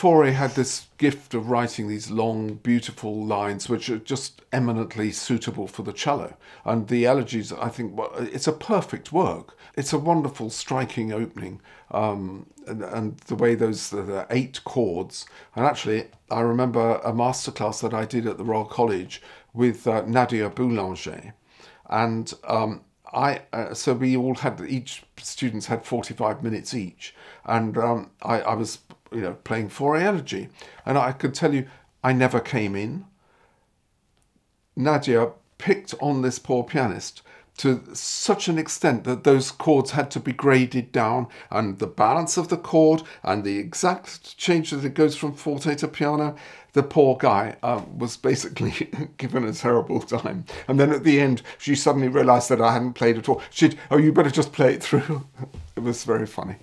Fauré had this gift of writing these long, beautiful lines which are just eminently suitable for the cello. And the Élégies, I think, well, it's a perfect work. It's a wonderful, striking opening. And the way those the 8 chords, and actually I remember a masterclass that I did at the Royal College with Nadia Boulanger. And so we all had, each students had 45 minutes each. And I was, you know, playing Fauré Élégie. And I could tell you, I never came in. Nadia picked on this poor pianist to such an extent that those chords had to be graded down, and the balance of the chord and the exact change that it goes from forte to piano. The poor guy was basically given a terrible time. And then at the end, she suddenly realized that I hadn't played at all. She'd, oh, you better just play it through. It was very funny.